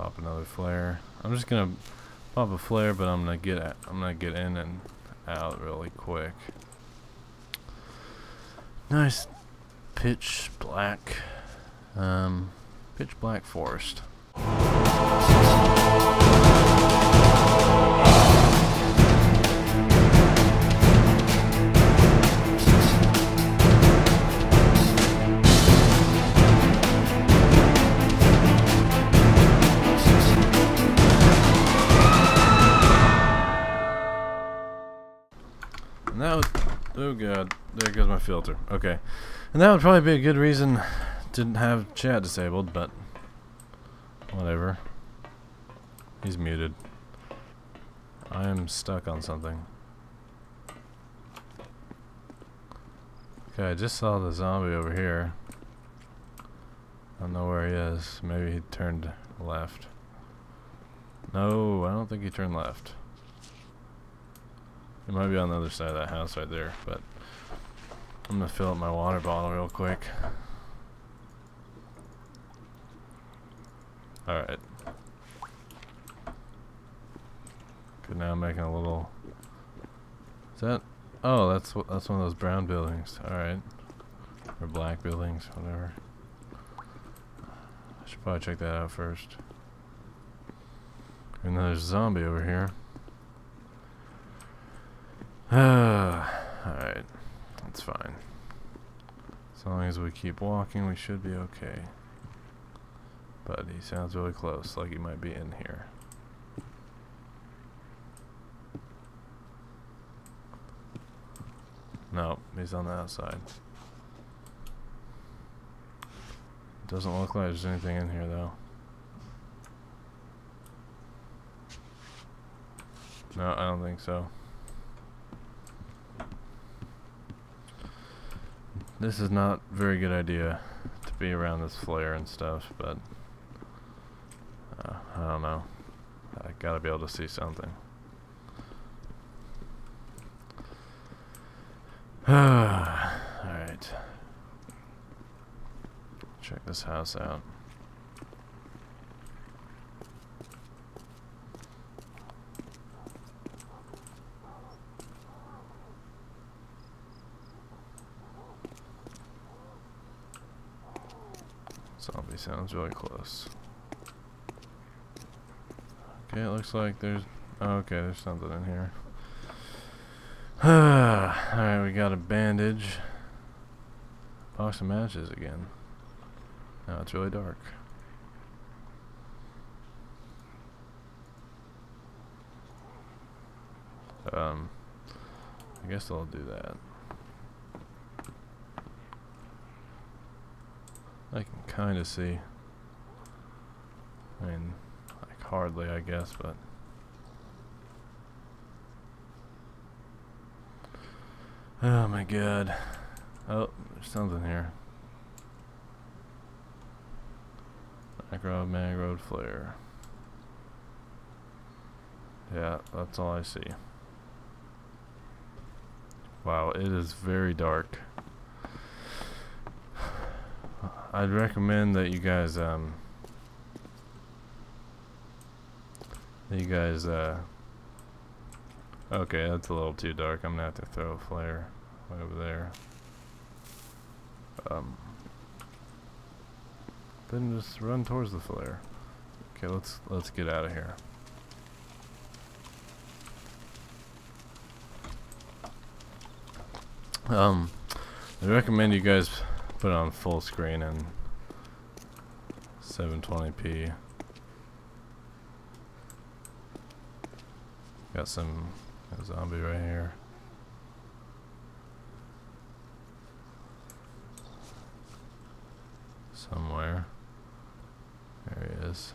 Pop another flare. I'm just gonna pop a flare, but I'm gonna get in and out really quick. Nice pitch black forest. And that was, oh god, there goes my filter. Okay, and that would probably be a good reason didn't have chat disabled, but whatever. He's muted. I am stuck on something. Okay, I just saw the zombie over here. I don't know where he is. Maybe he turned left. No, I don't think he turned left. It might be on the other side of that house right there, but I'm gonna fill up my water bottle real quick. Alright. Good, now I'm making a little... Is that... Oh, that's one of those brown buildings. Alright. Or black buildings, whatever. I should probably check that out first. And there's a zombie over here. Alright, that's fine. As long as we keep walking, we should be okay. But he sounds really close, like he might be in here. Nope, he's on the outside. Doesn't look like there's anything in here though. No, I don't think so. This is not a very good idea to be around this flare and stuff, but I don't know. I gotta be able to see something. Alright. Check this house out. Zombie sounds really close. Okay, it looks like there's... Oh, okay, there's something in here. Alright, we got a bandage. Box of matches again. Now it's really dark. I guess I'll do that. I can kind of see. I mean, like hardly, I guess, but... Oh my god. Oh, there's something here. Macro mag road flare. Yeah, that's all I see. Wow, it is very dark. I'd recommend that you guys okay, that's a little too dark. I'm gonna have to throw a flare way over there. Then just run towards the flare. Okay, let's get out of here. I recommend you guys put it on full screen and 720p. Got some zombie right here. Somewhere. There he is.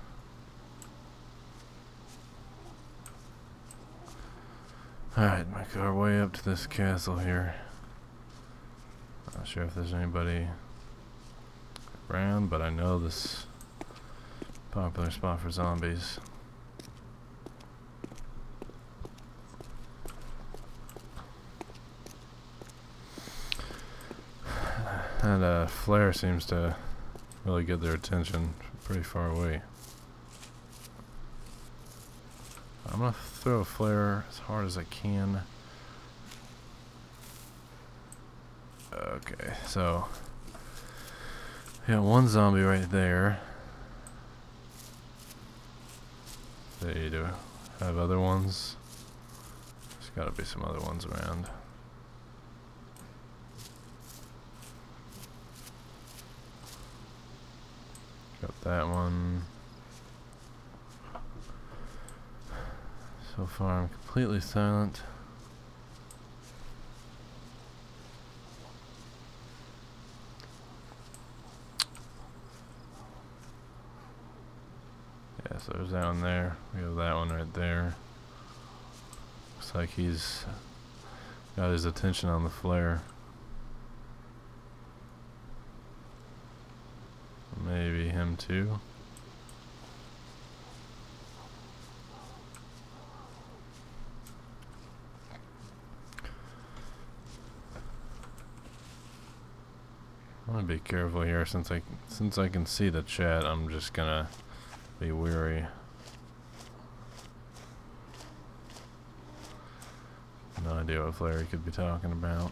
Alright, make our way up to this castle here. Not sure if there's anybody around, but I know this popular spot for zombies. That flare seems to really get their attention from pretty far away. I'm going to throw a flare as hard as I can. Okay, so we got one zombie right there. They do have other ones. There's got to be some other ones around. Got that one. So far I'm completely silent. Yeah, so there's that one there. We have that one right there. Looks like he's got his attention on the flare. Maybe him too. I'm gonna be careful here since I can see the chat. I'm just gonna be wary. No idea what Larry could be talking about.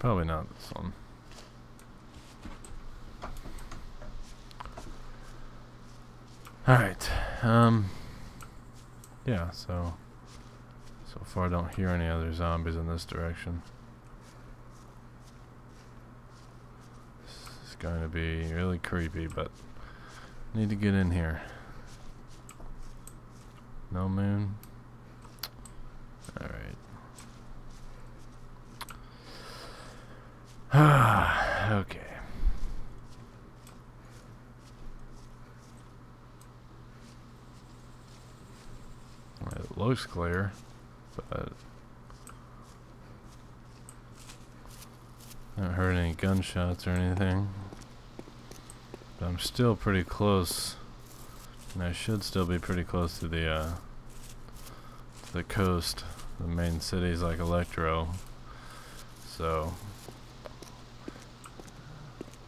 Probably not this one. Alright, yeah, so far I don't hear any other zombies in this direction. This is going to be really creepy, but I need to get in here. No moon. Alright. Okay. It looks clear, but I haven't heard any gunshots or anything. But I'm still pretty close, and I should still be pretty close to the coast. The main cities like Electro, so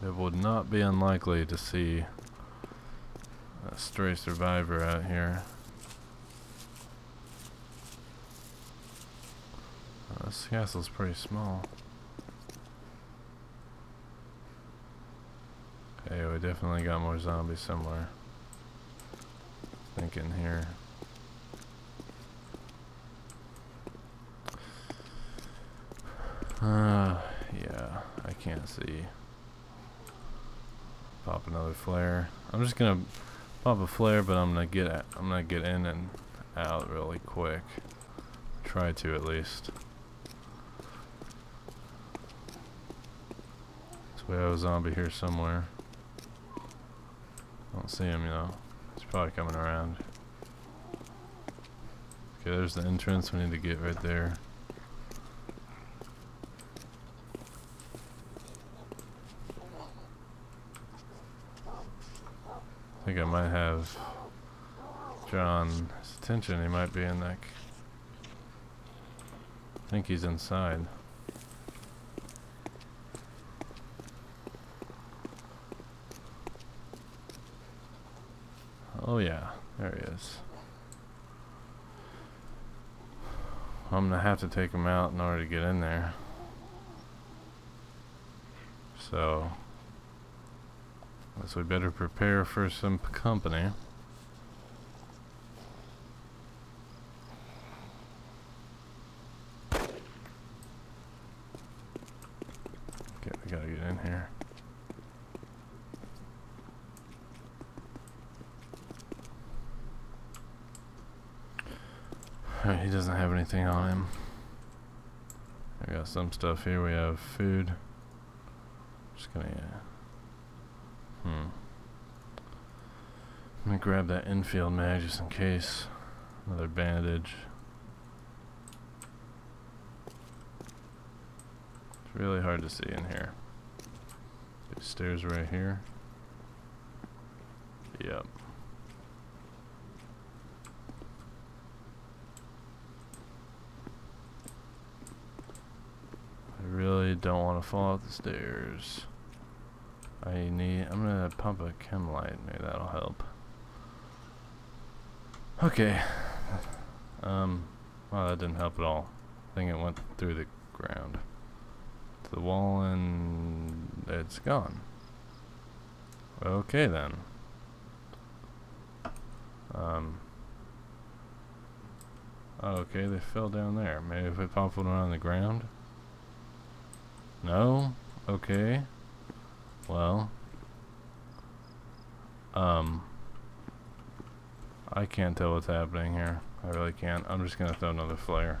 it would not be unlikely to see a stray survivor out here. This castle's pretty small. Okay, we definitely got more zombies somewhere. I think in here. Yeah, I can't see. Pop another flare. I'm just gonna pop a flare, but I'm gonna get in and out really quick. Try to at least. So we have a zombie here somewhere. Don't see him, you know. He's probably coming around. Okay, there's the entrance. We need to get right there. I think I might have John's attention. He might be in that. I think he's inside. Oh yeah, there he is. I'm gonna have to take him out in order to get in there. So we better prepare for some company. Okay, we gotta get in here. Alright, he doesn't have anything on him. I got some stuff here. We have food. Just gonna. I'm gonna grab that Enfield mag just in case. Another bandage. It's really hard to see in here. There's stairs right here. Yep. I really don't want to fall out the stairs. I'm gonna pump a chem light, maybe that'll help. Okay. Well, that didn't help at all. I think it went through the ground. To the wall, and it's gone. Okay then. Okay, they fell down there. Maybe if we pop one on the ground? No? Okay. Well. I can't tell what's happening here. I really can't. I'm just gonna throw another flare,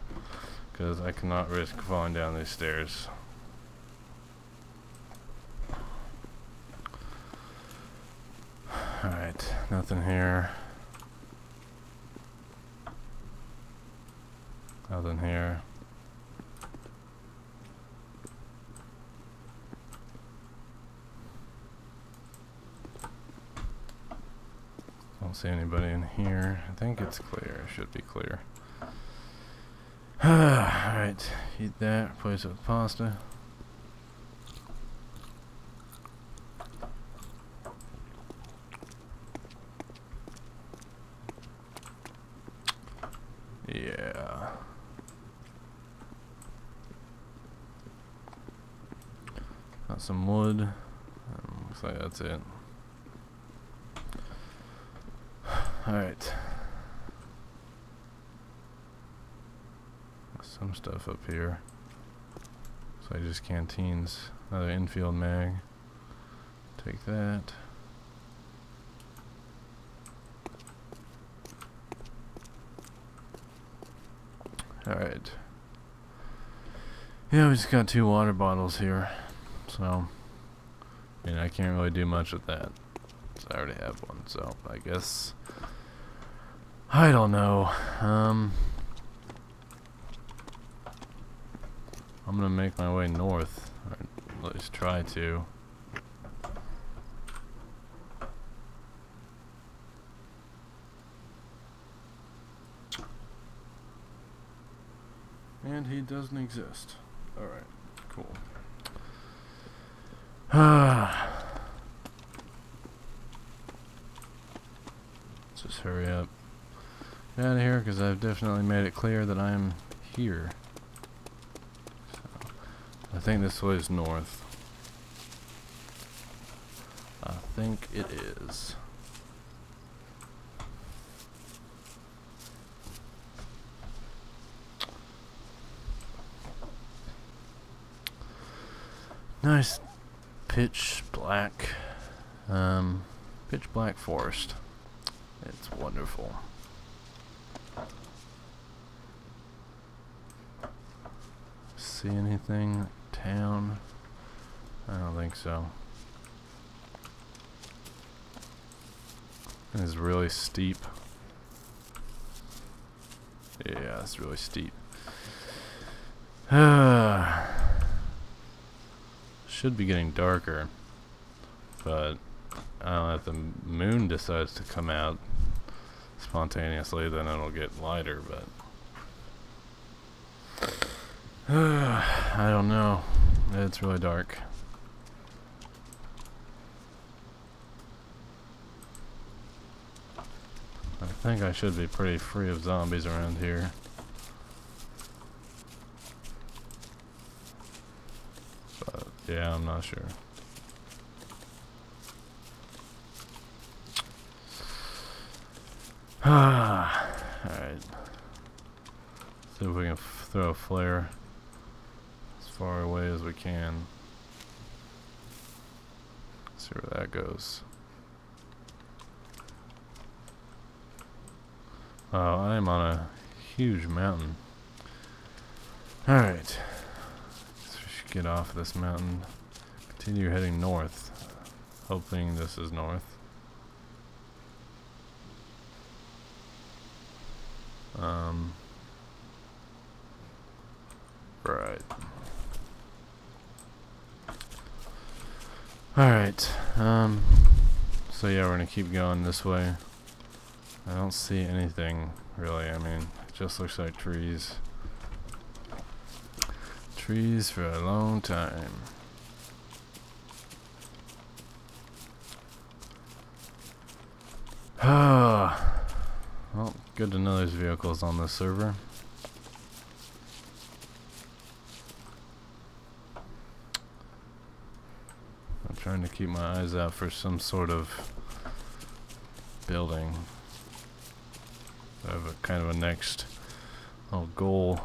because I cannot risk falling down these stairs. Alright, nothing here. Nothing here. Don't see anybody in here. I think it's clear. It should be clear. Alright, eat that, replace it with pasta. Yeah. Got some wood. Looks like that's it. Alright. Some stuff up here. So I just canteens. Another Enfield mag. Take that. Alright. Yeah, we just got 2 water bottles here. So, I mean, I can't really do much with that. So I already have one, so I guess. I don't know. I'm gonna make my way north, or at least try to. And he doesn't exist. Alright, cool. Let's just hurry up. Get out of here, because I've definitely made it clear that I'm here. So, I think this way is north. I think it is. Nice pitch black forest. It's wonderful. See anything? Town? I don't think so. It's really steep. Yeah, it's really steep. Should be getting darker, but I don't know, if the moon decides to come out spontaneously, then it'll get lighter, but I don't know. It's really dark. I think I should be pretty free of zombies around here. Yeah, I'm not sure. Alright. See if we can throw a flare as far away as we can. See where that goes. Oh, I am on a huge mountain. Alright. Get off this mountain, continue heading north, hoping this is north. Right. Alright, so yeah, we're gonna keep going this way. I don't see anything really, I mean, it just looks like trees. Trees for a long time. Good to know there's vehicles on this server. I'm trying to keep my eyes out for some sort of building. I have a kind of a next goal